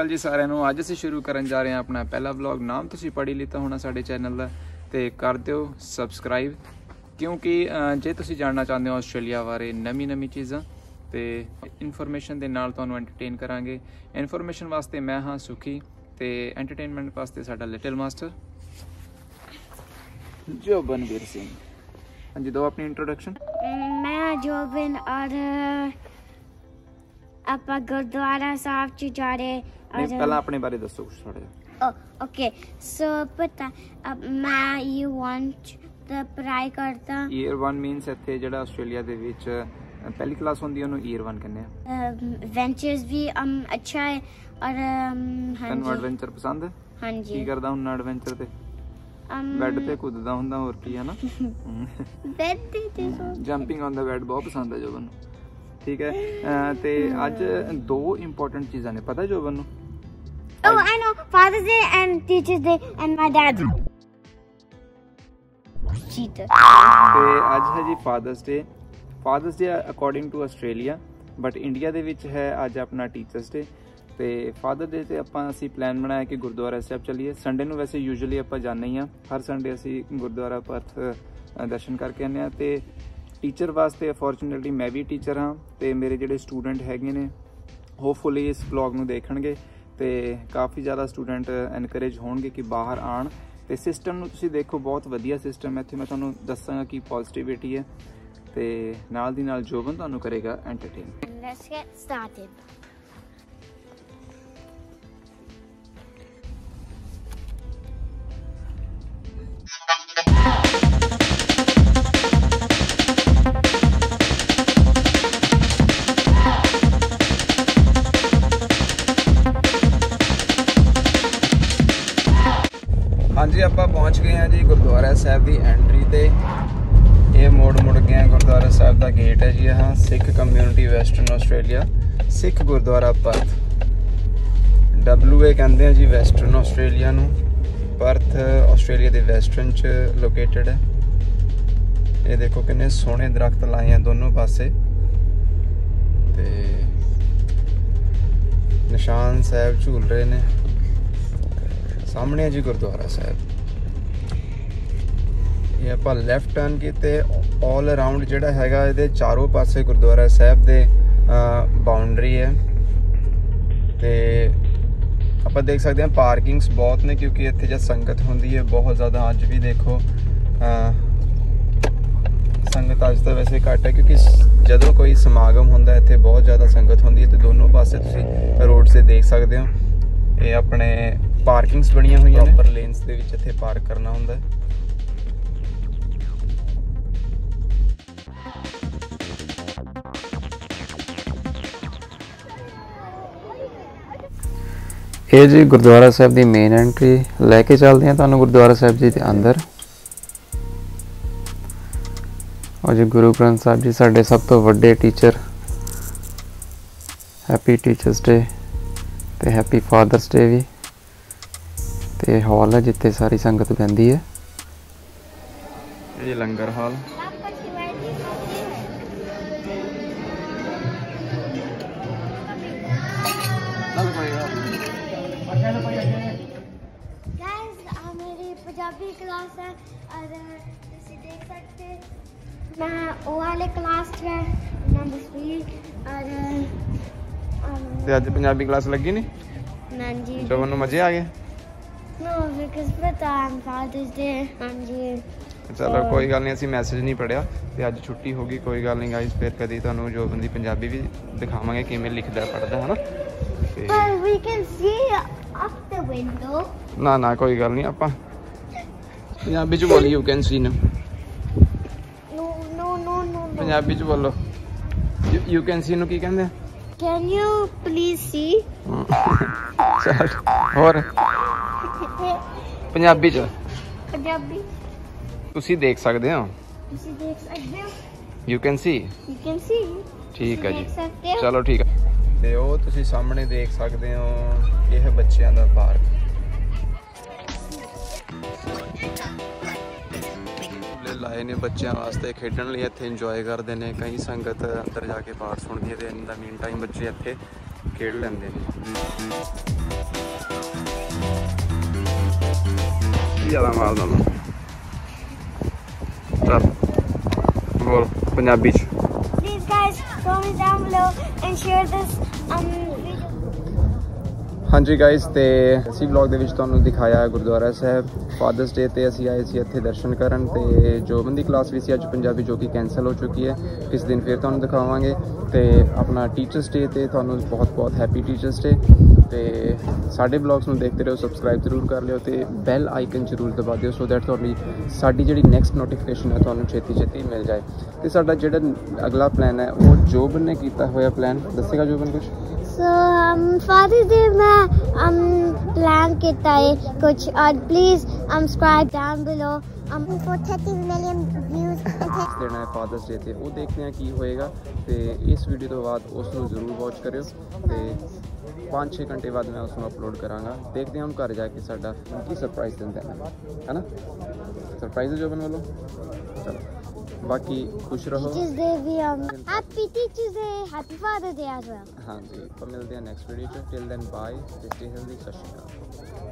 अकाल जी सारे नूं। अज असीं शुरू करन जा रहे हैं अपना पहला व्लॉग। नाम तुसीं पढ़ी लीता होना साडे चैनल दा, ते कर दिओ सबसक्राइब, क्योंकि जे तुसीं जानना चाहते हो आस्ट्रेलिया बारे नवी नवी चीज़ां ते इनफॉर्मेशन दे नाल तुहानूं एंटरटेन करांगे। इनफॉर्मेशन वास्ते मैं हाँ सुखी, ते एंटरटेनमेंट वास्ते साडा लिटिल मास्टर जोबनवीर सिंह। हाँ जी, दो अपनी इंट्रोडक्शन। मैं जोबन और आप गुरुद्वारा साहब च जा रहे। पहला अपने बारे दसो कुछ थोड़ा। ओके सो पता मैं ये वन तो पढ़ाई करता। ईयर वन मीनस इतने जो आस्ट्रेलिया के विच पहली क्लास होंगी उन्होंने ईयर वन कहने। वेंचर्स भी अच्छा है और हाँ एडवेंचर पसंद है। हाँ जी, की करदा हुंदा एडवेंचर ते बेड ते कुददा हुंदा और की है ना बेड ते जंपिंग ऑन द बेड बहुत पसंद है जोबन नूं। ठीक है, ते आज दो इंपॉर्टेंट चीज़ां ने पता जोबन नूं। Oh I know, fathers day and teachers day and my dad cheater. ते आज है जी fathers day. Fathers day according to Australia, but India दे विच है आज अपना टीचर्स डे। तो फादर डे से असी प्लान बनाया कि गुरुद्वारा साहब चलीए संडे नूं। वैसे यूजली आप जाने ही हाँ, हर संडे असी गुरुद्वारा पर्थ दर्शन करके आने। तो टीचर वास्ते फॉर्चुनेटली मैं भी टीचर हाँ, तो मेरे जोड़े स्टूडेंट हैगे ने होपफुली इस ब्लॉग में देखणगे, तो काफ़ी ज़्यादा स्टूडेंट एनकरेज होणगे कि बाहर आण। तो सिस्टम नूं तुसीं देखो, बहुत वधिया सिस्टम है इत्थे। मैं तुहानूं दस्सांगा कि पॉजिटिविटी है, तो नाल दी नाल जोबन तुहानूं करेगा एंटरटेन। Let's get started. हाँ जी, आप पहुँच गए हैं जी गुरुद्वारा साहब की एंट्री पर। यह मोड़ मुड़ गए हैं, गुरुद्वारा साहब का गेट है जी। हाँ, Sikh community western Australia, Sikh gurdwara Perth. WA कहते हैं जी वैसटर्न ऑस्ट्रेलिया नूं। पर्थ ऑस्ट्रेलिया के वैसटर्न च लोकेटेड है। ये देखो कितने सोहने दरख्त लाए हैं दोनों पासे, ते निशान साहब झूल रहे हैं। सामने है जी गुरुद्वारा साहब। ये आप लैफ्ट टर्न किते, ऑल अराउंड जोड़ा हैगा ये चारों पासे गुरुद्वारा साहब दे बाउंड्री है। तो आप देख सकते हैं पार्किंग्स बहुत ने, क्योंकि इतने जो संगत होंगी है बहुत ज़्यादा। अज भी देखो संगत अज तो वैसे घट है, क्योंकि जदों कोई समागम होंगे इतने बहुत ज़्यादा संगत होंगी है। तो दोनों पासे तुसीं रोड से देख सकते हो। ये अपने पार्किंग्स बनिया हुई हैं, प्रॉपर लेन्स दे विच इत्थे पार्क करना हुंदा है। ये जी गुरुद्वारा साहब की मेन एंट्री। लैके चलते हैं तुहानूं गुरुद्वारा साहब जी के अंदर। और जी गुरु ग्रंथ साहब जी साडे सब तो वड्डे टीचर। हैप्पी टीचर्स डे ते हैप्पी फादर्स डे भी। तो हॉल है जिते सारी संगत बहती है। ये लंगर हॉल। मेरी पंजाबी क्लास है और तुसी देख सकते मैं ओ वाले क्लास में नंबर 3 और आज पंजाबी क्लास लगी नहीं जी। तो उन्होंने मजे आ गए। No, because I'm Father's Day, हाँ जी। चलो कोई गल नहीं, असी मैसेज नहीं पढ़िया, तो अज छुट्टी होगी। कोई गल नहीं गाइस, फिर कभी तुहानू जो बंदी पंजाबी भी दिखावांगे किवें लिखदा पढ़दा है ना। But we can see up the window। ना ना कोई गल नहीं, आपां पंजाबी च बोली। यू कैन सी ना। No no no no। Punjabi च बोलो। यू कैन सी नू की कहंदे? Can you please see? चल और पंजाबी च पंजाबी ਤੁਸੀਂ ਦੇਖ ਸਕਦੇ ਹੋ। ਤੁਸੀਂ ਦੇਖ ਸਕਦੇ ਹੋ। You can see. You can see. ਠੀਕ ਹੈ ਜੀ, ਚਲੋ ਠੀਕ ਹੈ। ਤੇ ਉਹ ਤੁਸੀਂ ਸਾਹਮਣੇ ਦੇਖ ਸਕਦੇ ਹੋ, ਇਹ ਹੈ ਬੱਚਿਆਂ ਦਾ ਪਾਰਕ। ਝੂਲੇ ਲਾਏ ਨੇ ਬੱਚਿਆਂ ਵਾਸਤੇ ਖੇਡਣ ਲਈ, ਇੱਥੇ ਇੰਜੋਏ ਕਰਦੇ ਨੇ। ਕਈ ਸੰਗਤ ਅੰਦਰ ਜਾ ਕੇ ਪਾਠ ਸੁਣਦੀ ਹੈ, ਤੇ ਇਹਨਾਂ ਦਾ ਮੀਨ ਟਾਈਮ ਬੱਚੇ ਇੱਥੇ ਖੇਡ ਲੈਂਦੇ ਨੇ। ज़्यादा मारदा हूँ और Punjabi. Please guys comment down below and share this video. हाँ जी गाइज तो असी ब्लॉग के दिखाया गुरुद्वारा साहब फादरस डे तो असी आए सी इत्थे दर्शन करन ते जोबन की क्लास भी सी अज पंजाबी जो कि कैंसल हो चुकी है किस दिन फिर तुहानूं दिखावांगे। तो अपना टीचर्स डे तो तुहानूं बहुत बहुत हैप्पी टीचर्स डे। तो साडे ब्लॉग्स नूं देखते रहो, सबसक्राइब जरूर कर लियो तो बैल आइकन जरूर दबा दियो सो दैट तुहाडी साडी जिहड़ी नैक्सट नोटिफिकेशन है तुहानूं छेती छेती मिल जाए। तो साडा जिहड़ा अगला प्लान है वो जोबन ने कीता होया प्लान दसेगा जोबन कुछ। तो फादर डे में प्लान किया है कुछ और please subscribe down below. 430 million views देना है फादर्स डे पर, वो देखते हैं की होएगा। तो इस वीडियो तो बाद उसको जरूर वॉच करो तो 5-6 घंटे बाद मैं उसको अपलोड कराँगा। देखते हैं हम घर जाके साडा की सरप्राइज दिंदे है ना, सरप्राइज जो बन वालों। चलो बाकी खुश रहो। Happy teachers day, happy father day. हाँ जी, तो मिलते हैं next video. Till then bye, stay healthy, सत श्री अकाल।